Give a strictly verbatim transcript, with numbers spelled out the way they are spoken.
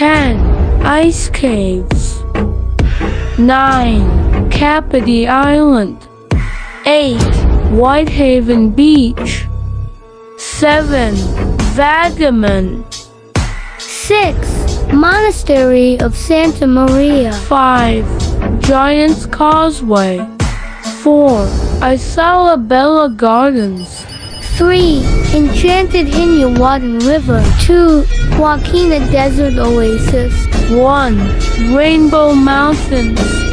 ten. Ice Caves. nine. Kapiti Island. eight. Whitehaven Beach. seven. Vagamon. six. Monastery of Santa Maria. five. Giants Causeway. four. Isola Bella Gardens. three. Enchanted Hinyawatan River. two. HuaChina Desert Oasis. one. Rainbow Mountains.